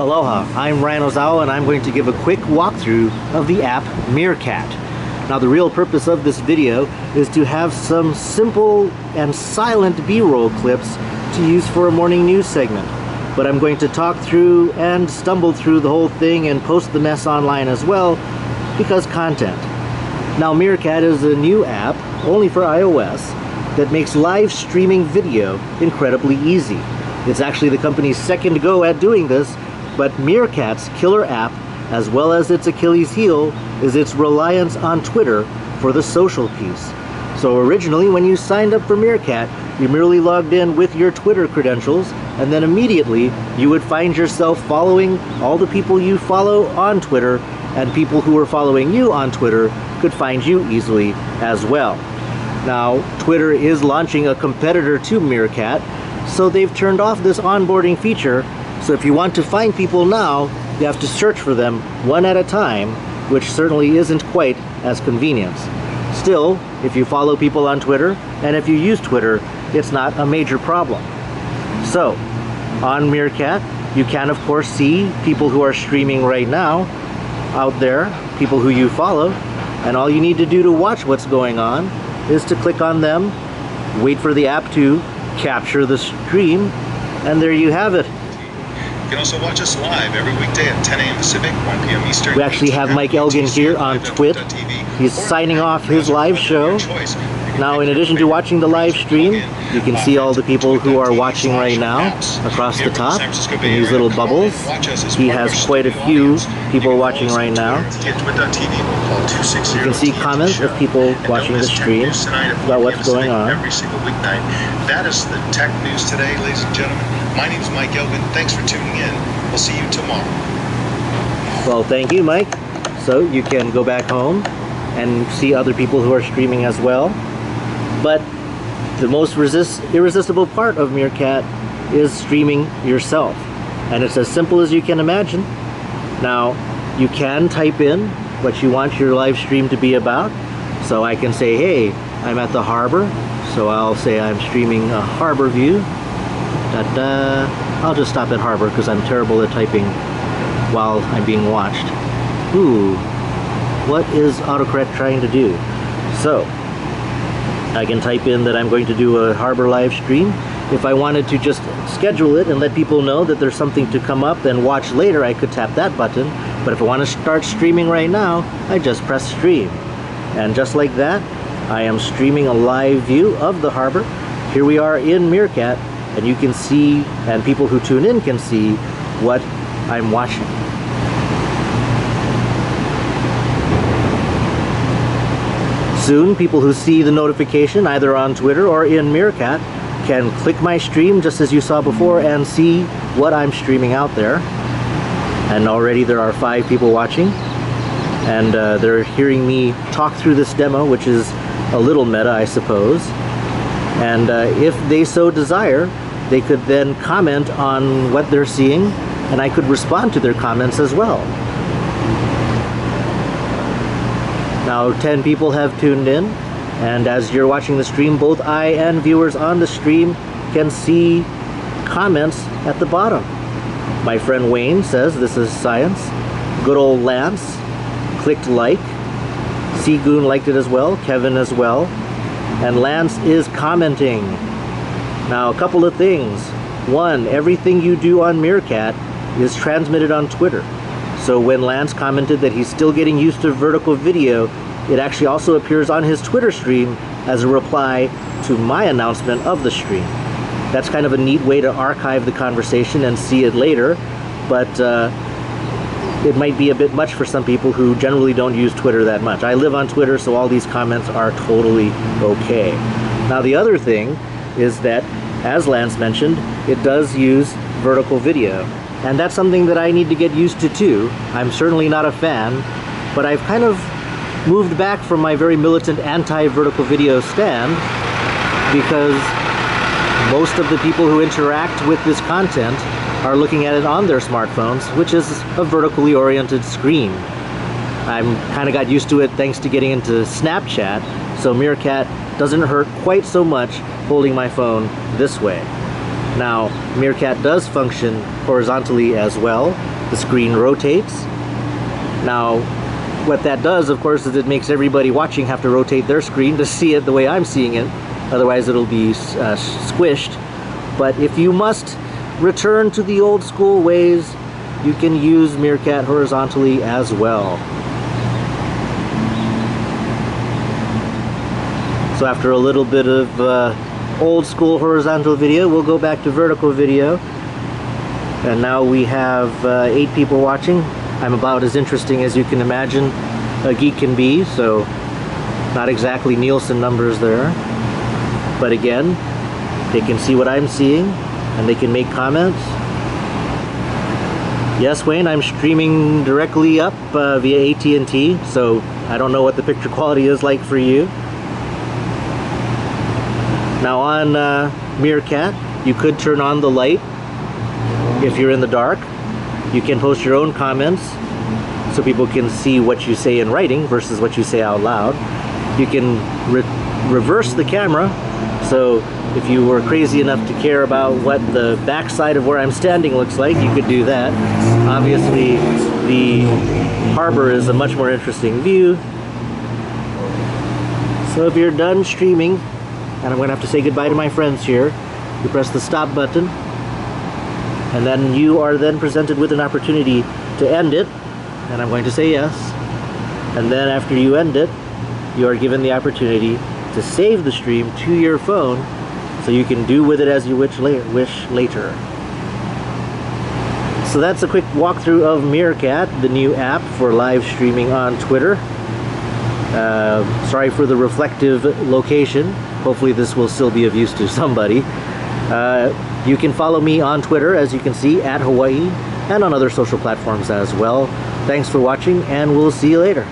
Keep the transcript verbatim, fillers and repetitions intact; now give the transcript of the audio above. Aloha, I'm Ryan Ozawa and I'm going to give a quick walkthrough of the app Meerkat. Now the real purpose of this video is to have some simple and silent B-roll clips to use for a morning news segment. But I'm going to talk through and stumble through the whole thing and post the mess online as well, because content. Now Meerkat is a new app, only for iOS, that makes live streaming video incredibly easy. It's actually the company's second go at doing this, but Meerkat's killer app, as well as its Achilles heel, is its reliance on Twitter for the social piece. So originally, when you signed up for Meerkat, you merely logged in with your Twitter credentials, and then immediately you would find yourself following all the people you follow on Twitter, and people who were following you on Twitter could find you easily as well. Now, Twitter is launching a competitor to Meerkat, so they've turned off this onboarding feature. So if you want to find people now, you have to search for them one at a time, which certainly isn't quite as convenient. Still, if you follow people on Twitter, and if you use Twitter, it's not a major problem. So, on Meerkat, you can of course see people who are streaming right now out there, people who you follow, and all you need to do to watch what's going on is to click on them, wait for the app to capture the stream, and there you have it. You can also watch us live every weekday at ten A M Pacific, one P M Eastern. We actually have Mike Elgin here on Twitter. He's signing off his live show. Now, in addition to watching the live stream, you can see all the people who are watching right now across the top in these little bubbles. He has quite a few people watching right now. You can see comments of people watching the stream about what's going on. That is the tech news today, ladies and gentlemen. My name is Mike Elgin. Thanks for tuning in. We'll see you tomorrow. Well, thank you, Mike. So you can go back home and see other people who are streaming as well. But the most resist irresistible part of Meerkat is streaming yourself. And it's as simple as you can imagine. Now, you can type in what you want your live stream to be about. So I can say, hey, I'm at the harbor. So I'll say I'm streaming a harbor view. Da-da. I'll just stop at harbor because I'm terrible at typing while I'm being watched. Ooh, what is Autocrat trying to do? So, I can type in that I'm going to do a harbor live stream. If I wanted to just schedule it and let people know that there's something to come up and watch later, I could tap that button. But if I want to start streaming right now, I just press stream. And just like that, I am streaming a live view of the harbor. Here we are in Meerkat. And you can see, and people who tune in can see, what I'm watching. Soon, people who see the notification, either on Twitter or in Meerkat, can click my stream, just as you saw before, and see what I'm streaming out there. And already there are five people watching. And uh, they're hearing me talk through this demo, which is a little meta, I suppose. And uh, if they so desire, they could then comment on what they're seeing, and I could respond to their comments as well. Now ten people have tuned in, and as you're watching the stream, both I and viewers on the stream can see comments at the bottom. My friend Wayne says, this is science. Good old Lance clicked like. Seagoon liked it as well, Kevin as well. And Lance is commenting. Now, a couple of things. One, everything you do on Meerkat is transmitted on Twitter. So when Lance commented that he's still getting used to vertical video, it actually also appears on his Twitter stream as a reply to my announcement of the stream. That's kind of a neat way to archive the conversation and see it later, but uh, it might be a bit much for some people who generally don't use Twitter that much. I live on Twitter, so all these comments are totally okay. Now the other thing is that, as Lance mentioned, it does use vertical video. And that's something that I need to get used to too. I'm certainly not a fan, but I've kind of moved back from my very militant anti-vertical video stand, because most of the people who interact with this content are looking at it on their smartphones, which is a vertically oriented screen. I'm kind of got used to it thanks to getting into Snapchat, so Meerkat doesn't hurt quite so much holding my phone this way. Now, Meerkat does function horizontally as well. The screen rotates. Now, what that does, of course, is it makes everybody watching have to rotate their screen to see it the way I'm seeing it. Otherwise, it'll be uh, squished. But if you must return to the old school ways, you can use Meerkat horizontally as well. So after a little bit of uh, old school horizontal video, we'll go back to vertical video. And now we have uh, eight people watching. I'm about as interesting as you can imagine a geek can be, so not exactly Nielsen numbers there. But again, they can see what I'm seeing, and they can make comments. Yes, Wayne, I'm streaming directly up uh, via A T and T, so I don't know what the picture quality is like for you. Now on uh, Meerkat, you could turn on the light if you're in the dark. You can post your own comments so people can see what you say in writing versus what you say out loud. You can re reverse the camera, so if you were crazy enough to care about what the backside of where I'm standing looks like, you could do that. Obviously, the harbor is a much more interesting view. So if you're done streaming, and I'm gonna have to say goodbye to my friends here, you press the stop button, and then you are then presented with an opportunity to end it, and I'm going to say yes. And then after you end it, you are given the opportunity to save the stream to your phone, so you can do with it as you wish later. So that's a quick walkthrough of Meerkat, the new app for live streaming on Twitter. Uh, sorry for the reflective location. Hopefully this will still be of use to somebody. Uh, you can follow me on Twitter, as you can see, at Hawaii, and on other social platforms as well. Thanks for watching, and we'll see you later.